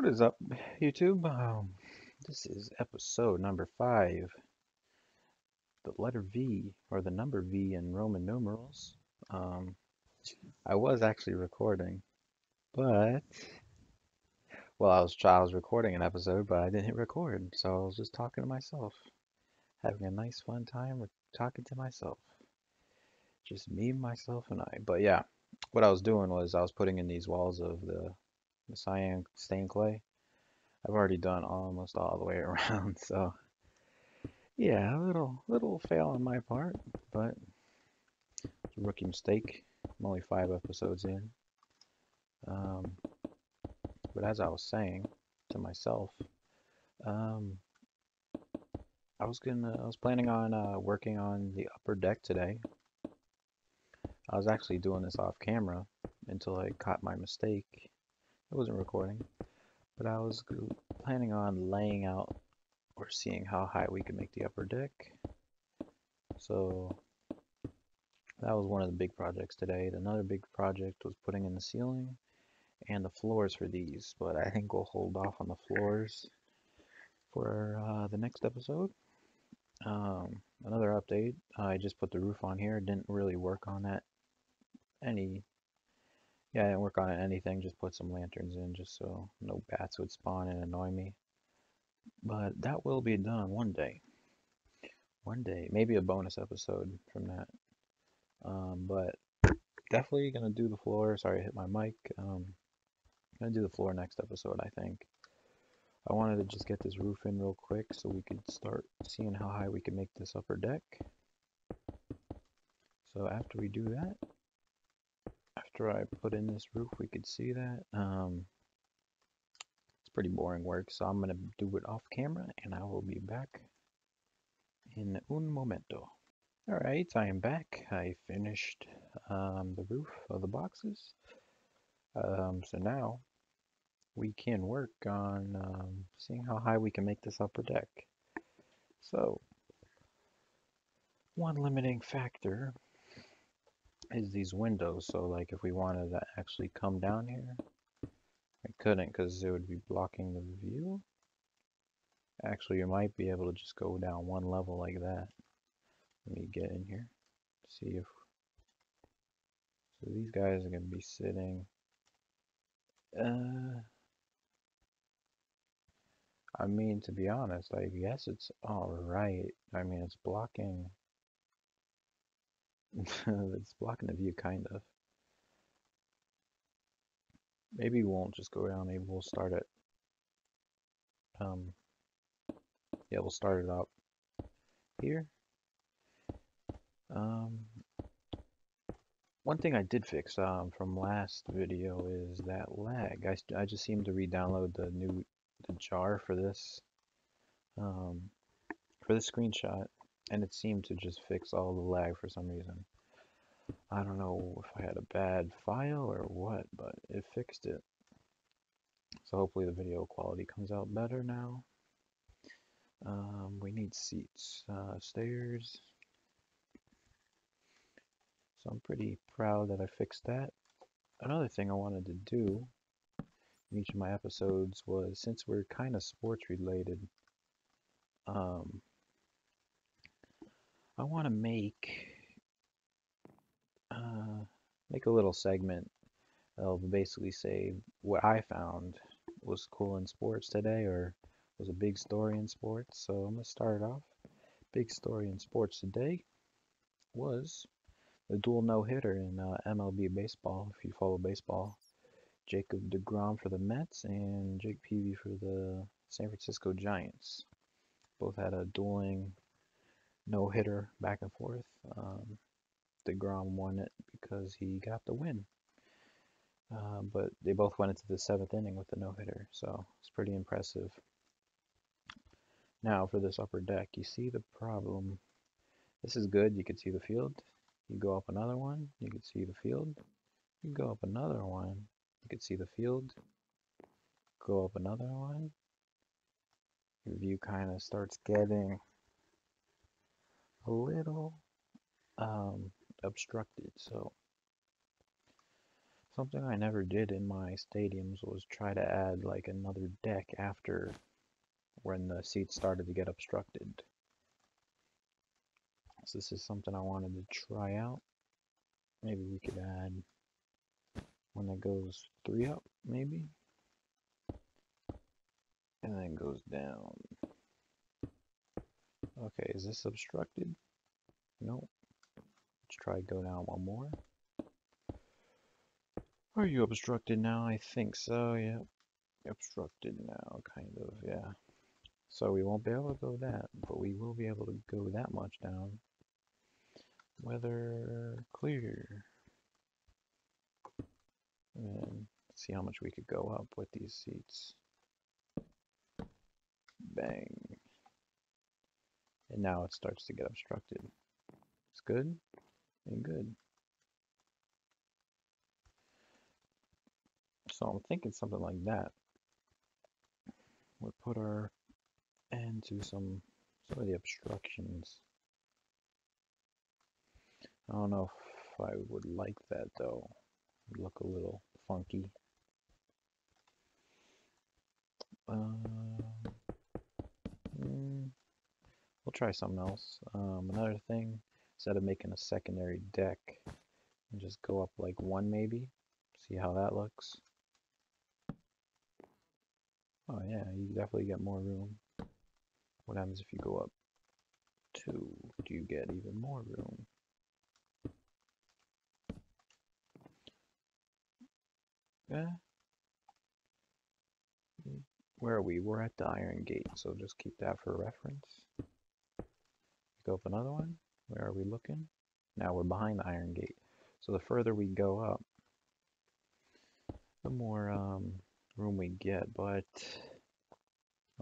What is up, YouTube? This is episode number 5. The letter V, or the number V in Roman numerals. I was actually recording, but... Well, I was recording an episode, but I didn't hit record, so I was just talking to myself. Having a nice fun time talking to myself. Just me, myself, and I. But yeah, what I was doing was I was putting in these walls of the cyan stained clay. I've already done almost all the way around, so yeah, a little fail on my part, but it's a rookie mistake. I'm only 5 episodes in, but as I was saying to myself, I was planning on working on the upper deck today. I was actually doing this off camera until I caught my mistake. I wasn't recording, but I was planning on laying out or seeing how high we could make the upper deck. So that was one of the big projects today. Another big project was putting in the ceiling and the floors for these, but I think we'll hold off on the floors for the next episode. Another update, I just put the roof on here. Didn't really work on that Yeah, I didn't work on it anything, just put some lanterns in just so no bats would spawn and annoy me. But that will be done one day. One day, maybe a bonus episode from that. But definitely gonna do the floor. Sorry, I hit my mic. Gonna do the floor next episode, I think. I wanted to just get this roof in real quick so we could start seeing how high we can make this upper deck. So after we do that, after I put in this roof, we could see that. It's pretty boring work, so I'm gonna do it off camera, and I will be back in un momento. All right, I am back. I finished the roof of the boxes, so now we can work on seeing how high we can make this upper deck. So one limiting factor is these windows. So like if we wanted to actually come down here, I couldn't because it would be blocking the view. Actually, you might be able to just go down one level like that. Let me get in here, see if so these guys are going to be sitting. I mean, to be honest, I guess it's alright. I mean, it's blocking it's blocking the view, kind of. Maybe we won't just go down, maybe we'll start it. Yeah, we'll start it up here. One thing I did fix from last video is that lag. I just seem to re-download the jar for this screenshot, and it seemed to just fix all the lag for some reason. I don't know if I had a bad file or what, but it fixed it. So hopefully the video quality comes out better now. We need seats, stairs. So I'm pretty proud that I fixed that. Another thing I wanted to do in each of my episodes was, since we're kind of sports related, I want to make a little segment of basically say what I found was cool in sports today, or was a big story in sports. So I'm going to start off. Big story in sports today was the dual no-hitter in MLB baseball. If you follow baseball, Jacob DeGrom for the Mets and Jake Peavy for the San Francisco Giants. Both had a dueling no-hitter back and forth. DeGrom won it because he got the win. But they both went into the 7th inning with the no-hitter, so it's pretty impressive. Now for this upper deck, you see the problem. This is good. You can see the field. You go up another one, you can see the field. You go up another one, you can see the field. Go up another one. Your view kind of starts getting a little obstructed. So Something I never did in my stadiums was try to add like another deck after when the seats started to get obstructed. So this is something I wanted to try out. Maybe we could add one that goes 3 up, maybe? And then goes down. Okay, is this obstructed? Nope. Let's try go down one more. Are you obstructed now? I think so, yeah. Obstructed now, kind of, yeah. So we won't be able to go that, but we will be able to go that much down. Weather clear. And see how much we could go up with these seats. Bang. And now it starts to get obstructed. It's good and good. So I'm thinking something like that. We'll put our end to some of the obstructions. I don't know if I would like that though. It would look a little funky. We'll try something else. Another thing, instead of making a secondary deck, just go up like 1 maybe. See how that looks. Oh yeah, you definitely get more room. What happens if you go up 2? Do you get even more room? Yeah. Where are we? We're at the iron gate, so just keep that for reference. Go up another one. Where are we looking? Now we're behind the iron gate. So the further we go up, the more room we get, but I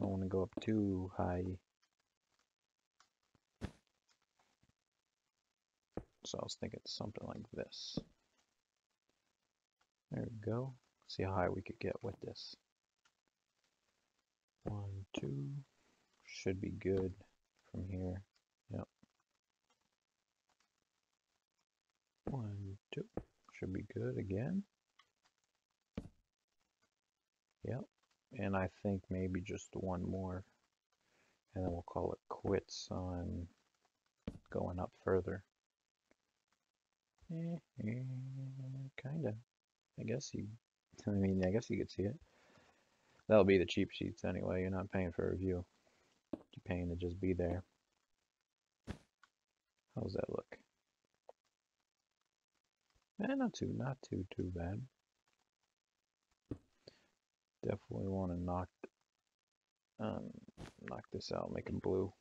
don't want to go up too high. So I was thinking something like this. There we go. See how high we could get with this. 1, 2. Should be good from here. Yep. 1, 2. Should be good again. Yep, and I think maybe just 1 more, and then we'll call it quits on going up further. Kinda. I guess you could see it. That'll be the cheap seats anyway. You're not paying for a view. You're paying to just be there. How's that look? Eh, not too bad. Definitely want to knock this out, make it blue.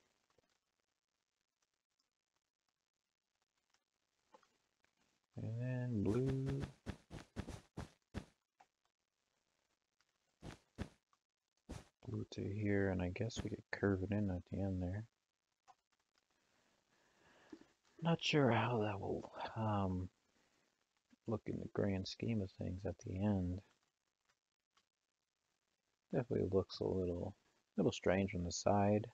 And then blue. Blue to here, and I guess we could curve it in at the end there. Not sure how that will look in the grand scheme of things at the end. Definitely looks a little strange on the side.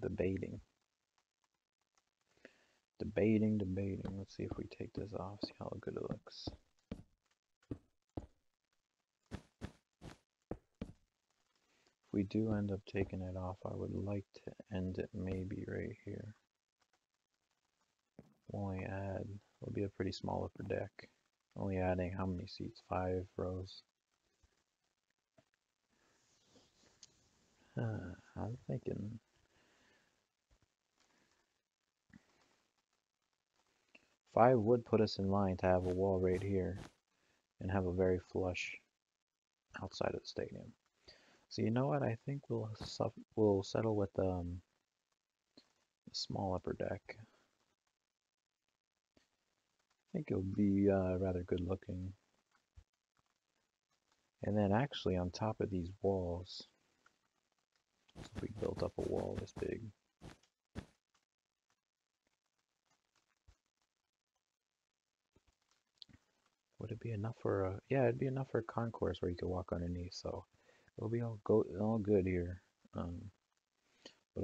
Debating. Let's see if we take this off, see how good it looks. If we do end up taking it off, I would like to end it maybe right here. Only add, it'll be a pretty small upper deck. Only adding how many seats? 5 rows. I'm thinking five would put us in line to have a wall right here and have a very flush outside of the stadium. So you know what? I think we'll settle with a small upper deck. I think it'll be rather good looking. And then actually on top of these walls, if we built up a wall this big, would it be enough for a, yeah, it'd be enough for a concourse where you could walk underneath, so it'll be all good here. But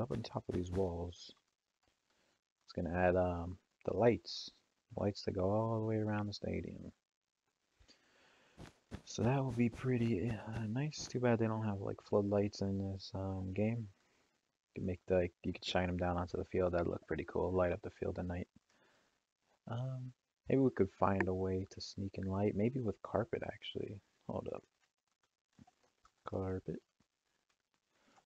up on top of these walls, it's gonna add the lights. Lights that go all the way around the stadium. So that would be pretty nice. Too bad they don't have like floodlights in this game. You could make the, like, you could shine them down onto the field. That'd look pretty cool. Light up the field at night. Maybe we could find a way to sneak in light. Maybe with carpet, actually. Hold up. Carpet.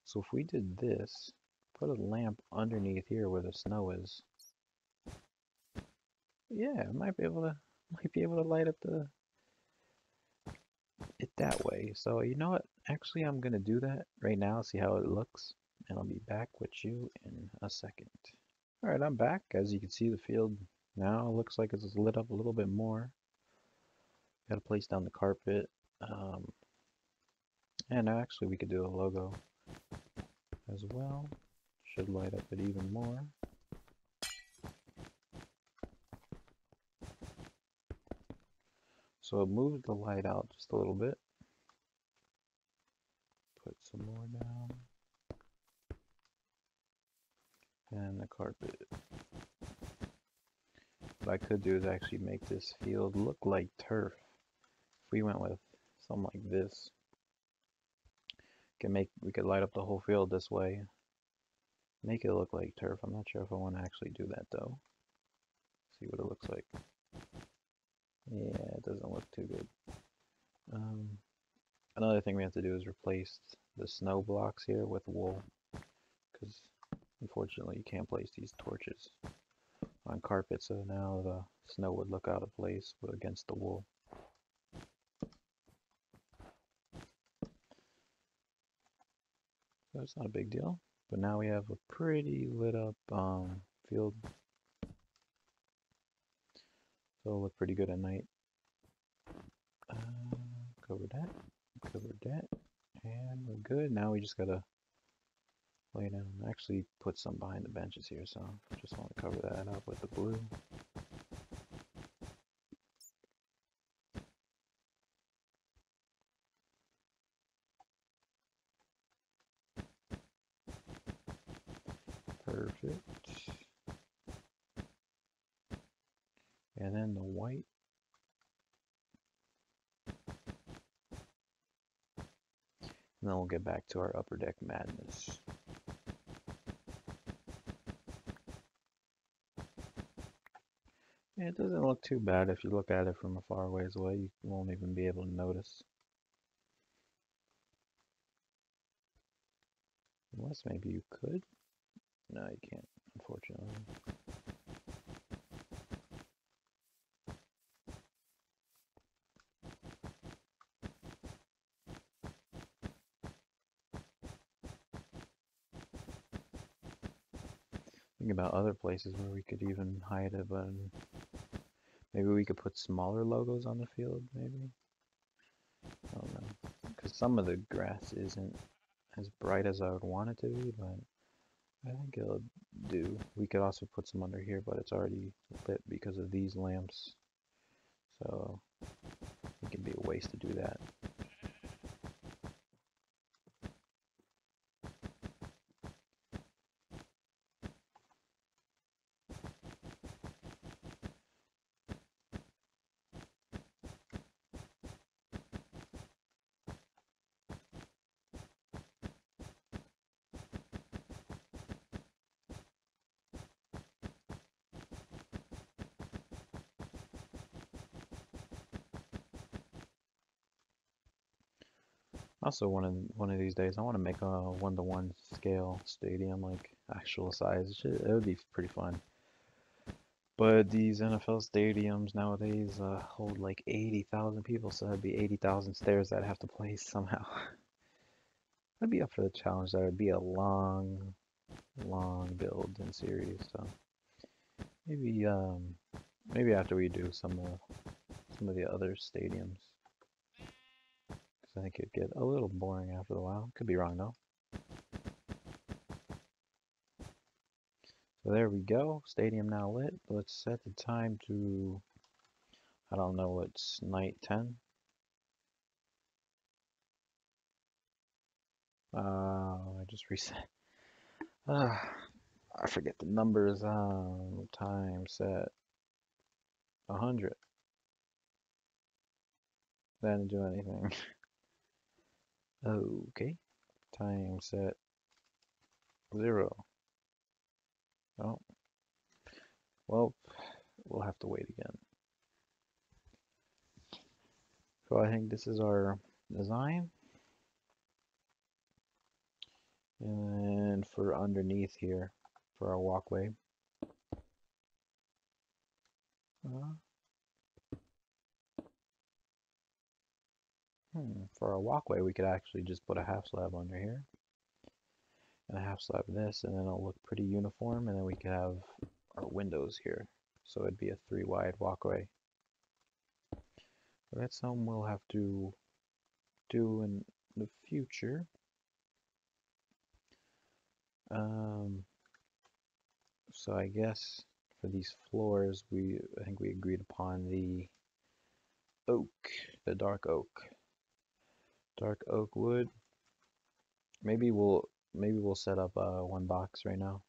So if we did this, put a lamp underneath here where the snow is. Yeah, I might be able to light up it that way. So you know what? Actually, I'm gonna do that right now. See how it looks, and I'll be back with you in a second. All right, I'm back. As you can see, the field now looks like it's lit up a little bit more. Got to place down the carpet, and actually we could do a logo as well. Should light up it even more. So it moved the light out just a little bit. Put some more down. And the carpet. What I could do is actually make this field look like turf. If we went with something like this, we could light up the whole field this way. Make it look like turf. I'm not sure if I want to actually do that though. See what it looks like. Yeah, it doesn't look too good. Another thing we have to do is replace the snow blocks here with wool, because unfortunately you can't place these torches on carpet, so now the snow would look out of place but against the wool. So it's not a big deal, but now we have a pretty lit up field. It'll look pretty good at night. Cover that, and we're good. Now we just gotta lay down. Actually, put some behind the benches here, so just want to cover that up with the blue. Perfect. And then the white. And then we'll get back to our upper deck madness. And it doesn't look too bad if you look at it from a far ways away. You won't even be able to notice. Unless maybe you could. No, you can't, unfortunately. About other places where we could even hide it, but maybe we could put smaller logos on the field, maybe? I don't know, because some of the grass isn't as bright as I would want it to be, but I think it'll do. We could also put some under here, but it's already lit because of these lamps, so it could be a waste to do that. Also, one of these days, I want to make a one-to-one scale stadium, like actual size. It would be pretty fun. But these NFL stadiums nowadays hold like 80,000 people, so that'd be 80,000 stairs that I'd have to place somehow. I'd be up for the challenge. That would be a long, long build and series. So maybe, maybe after we do some of the other stadiums. I think it'd get a little boring after a while. Could be wrong though. So there we go. Stadium now lit. Let's set the time to, I don't know, it's night 10. I just reset. I forget the numbers. Time set. 100. That didn't do anything. Okay. Time set 0. Oh. Well, we'll have to wait again. So I think this is our design. And for underneath here, for our walkway. For our walkway, we could actually just put a half slab under here. And a half slab of this, and then it'll look pretty uniform, and then we could have our windows here. So it'd be a 3-wide walkway. But that's something we'll have to do in the future. So I guess for these floors, I think we agreed upon the oak, the dark oak wood. Maybe we'll set up one box right now,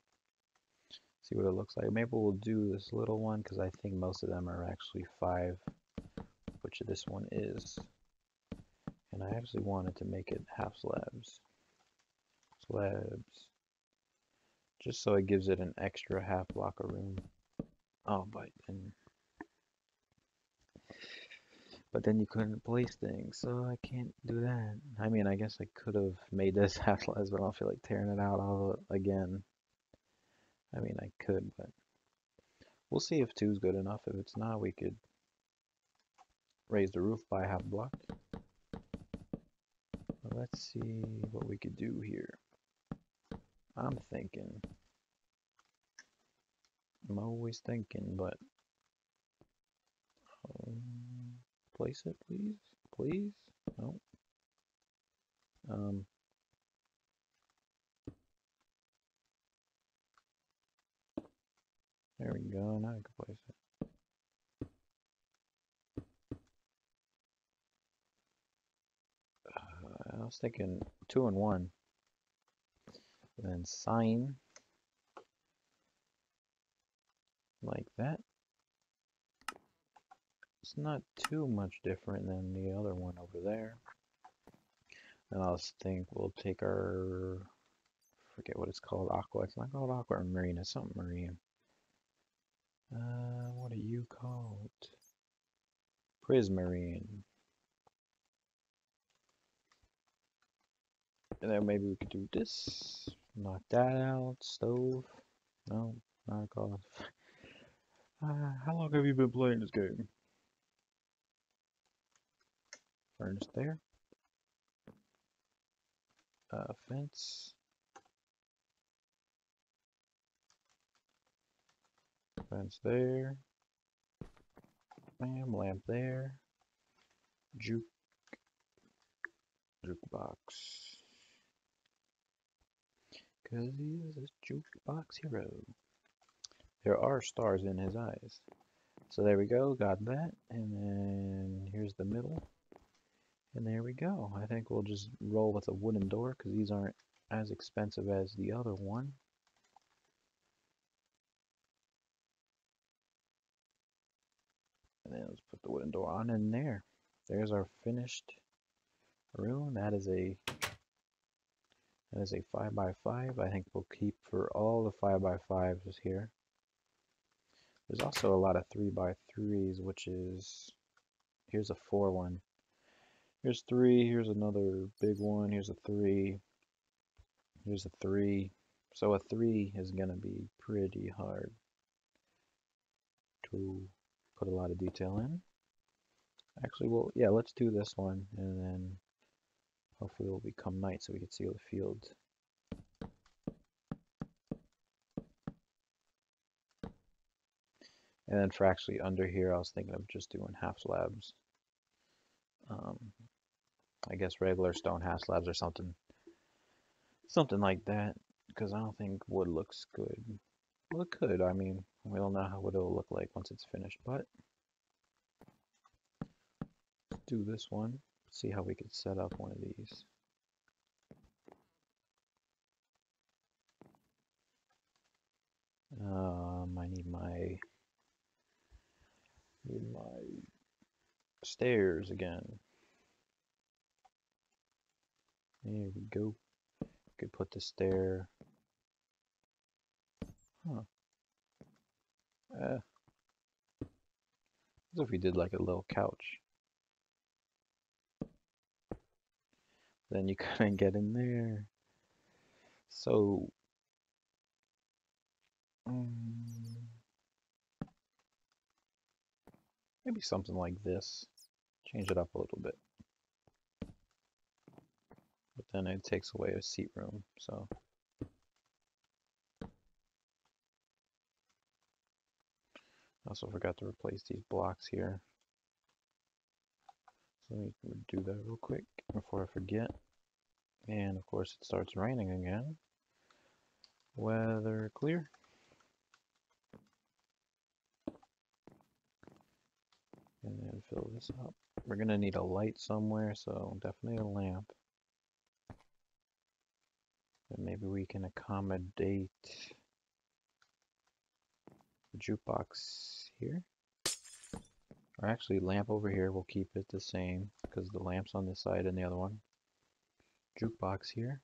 see what it looks like. Maybe we'll do this little one because I think most of them are actually 5, which this one is, and I actually wanted to make it half slabs, just so it gives it an extra half block of room. But then you couldn't place things, so I can't do that. I mean, I guess I could have made this half slabs, but I don't feel like tearing it out all again. I mean, I could, but we'll see if 2 is good enough. If it's not, we could raise the roof by half block. Let's see what we could do here. I'm thinking. I'm always thinking, but place it, please. No. There we go. Now I can place it. I was thinking 2 and 1. And then sign like that. It's not too much different than the other one over there. And I was think we'll take our, forget what it's called, aqua. It's not called aqua or marine. It's something marine. What are you called? Prismarine. And then maybe we could do this, knock that out, stove, no, knock off. How long have you been playing this game? Furnace there. Fence. Fence there. Bam, lamp there. Jukebox. Because he is a jukebox hero. There are stars in his eyes. So there we go, got that. And then here's the middle. And there we go. I think we'll just roll with a wooden door because these aren't as expensive as the other one. And then let's put the wooden door on in there. There's our finished room. That is a 5x5. I think we'll keep for all the 5x5s here. There's also a lot of 3x3s, which is, here's a 4-1. Here's 3, here's another big one, here's a 3, here's a 3. So a 3 is going to be pretty hard to put a lot of detail in. Actually, well, yeah, let's do this one, and then hopefully it'll become night so we can see the field. And then for actually under here, I was thinking of just doing half slabs. I guess regular stone half slabs or something like that, because I don't think wood looks good. Well, it could. I mean, we don't know what it'll look like once it's finished, but let's do this one. See how we could set up one of these. I need my Need my stairs again. There we go. Could put this there. Huh. What if we did like a little couch? Then you couldn't get in there. So maybe something like this. Change it up a little bit. But then it takes away a seat room, so I also forgot to replace these blocks here. So let me do that real quick before I forget. And of course it starts raining again. Weather clear. And then fill this up. We're gonna need a light somewhere, so definitely a lamp. And maybe we can accommodate the jukebox here. Or actually, lamp over here, we'll keep it the same because the lamp's on this side and the other one. Jukebox here.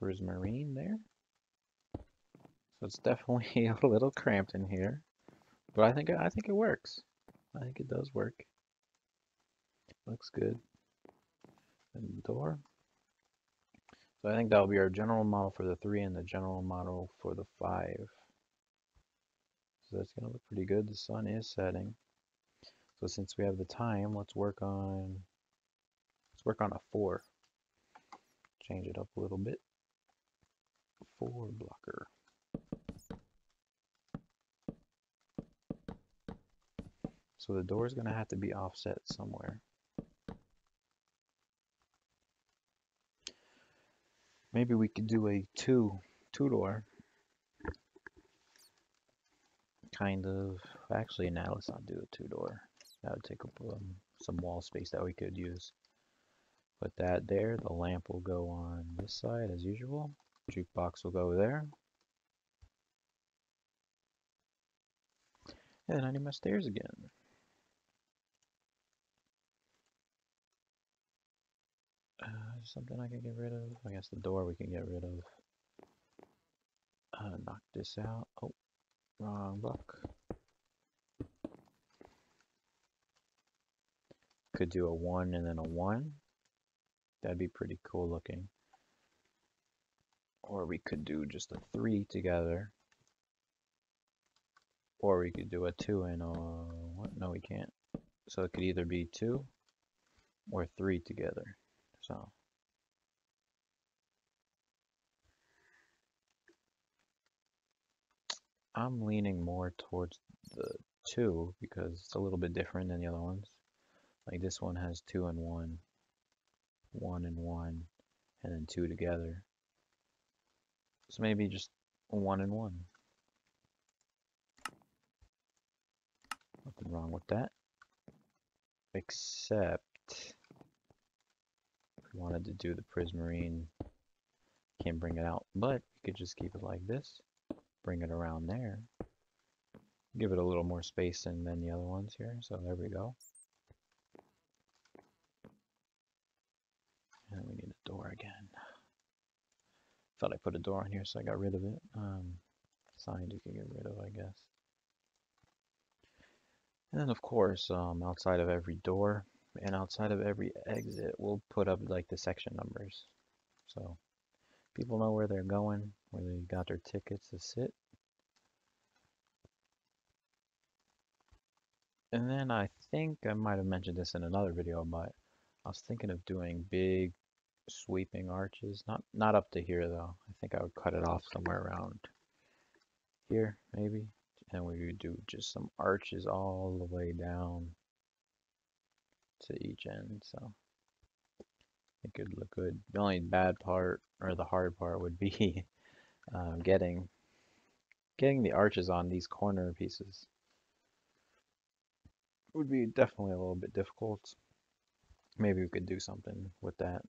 Prismarine there. So it's definitely a little cramped in here, but I think it works. I think it does work. Looks good. And the door. So I think that'll be our general model for the 3 and the general model for the 5. So that's gonna look pretty good. The sun is setting. So since we have the time, let's work on a 4. Change it up a little bit. 4 blocker. So the door is going to have to be offset somewhere. Maybe we could do a two door. Kind of, actually now let's not do a 2 door. That would take up some wall space that we could use. Put that there, the lamp will go on this side as usual. Jukebox will go there. And I need my stairs again. Something I can get rid of. I guess the door we can get rid of. Knock this out. Oh, wrong block. Could do a 1 and then a 1. That'd be pretty cool looking. Or we could do just a 3 together. Or we could do a 2 and a what? No, we can't. So it could either be 2 or 3 together. So. I'm leaning more towards the 2 because it's a little bit different than the other ones. Like this one has 2 and 1, 1 and 1, and then 2 together. So maybe just 1 and 1. Nothing wrong with that. Except if we wanted to do the prismarine, can't bring it out, but you could just keep it like this. Bring it around there, give it a little more space than the other ones here, so there we go. And we need a door again. Thought I put a door on here, so I got rid of it. Signs you can get rid of, I guess. And then of course, outside of every door and outside of every exit, we'll put up like the section numbers, so people know where they're going, where they got their tickets to sit. And then I think I might have mentioned this in another video, but I was thinking of doing big sweeping arches. Not up to here though. I think I would cut it off somewhere around here maybe. And we would do just some arches all the way down to each end. So it could look good. The only bad part, or the hard part, would be getting the arches on these corner pieces. It would be definitely a little bit difficult. Maybe we could do something with that.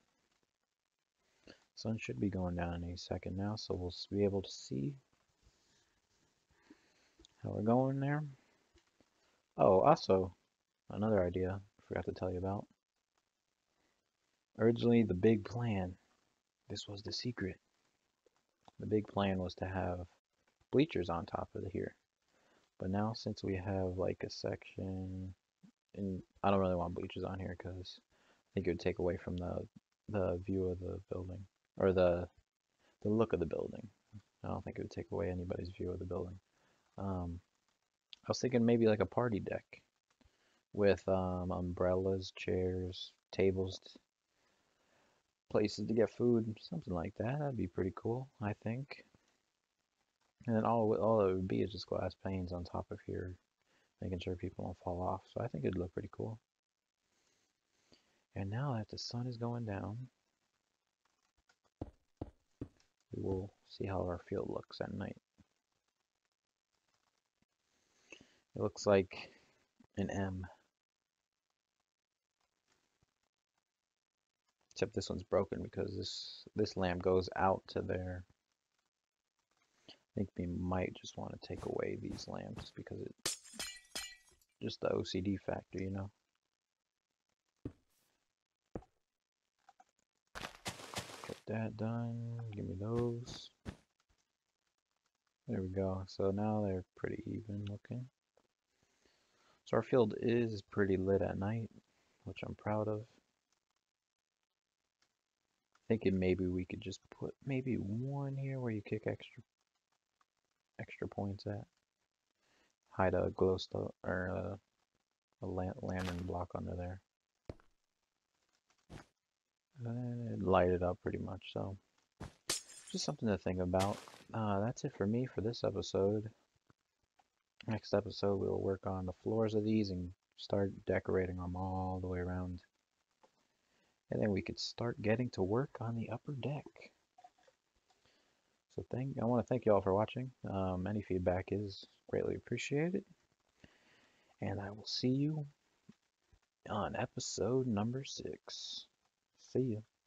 Sun should be going down any second now, so we'll be able to see how we're going there. Oh, also, another idea I forgot to tell you about. Originally, the big plan, this was the secret. The big plan was to have bleachers on top of here. But now, since we have like a section, and I don't really want bleachers on here because I think it would take away from the view of the building, or the look of the building. I don't think it would take away anybody's view of the building. I was thinking maybe like a party deck with umbrellas, chairs, tables, places to get food, something like that. That'd be pretty cool, I think. And then all it would be is just glass panes on top of here, making sure people don't fall off. So I think it'd look pretty cool. And now that the sun is going down, we will see how our field looks at night. It looks like an M. Except this one's broken because this lamp goes out to there. I think we might just want to take away these lamps because it's just the OCD factor, you know. Get that done. Give me those. There we go. So now they're pretty even looking. So our field is pretty lit at night, which I'm proud of. Thinking maybe we could just put maybe one here where you kick extra points at. Hide a glowstone or a lantern block under there. And it light it up pretty much. So just something to think about. That's it for me for this episode. Next episode, we'll work on the floors of these and start decorating them all the way around. And then we could start getting to work on the upper deck. So I want to thank you all for watching. Any feedback is greatly appreciated. And I will see you on episode number 6. See ya.